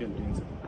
الخيل بينزل.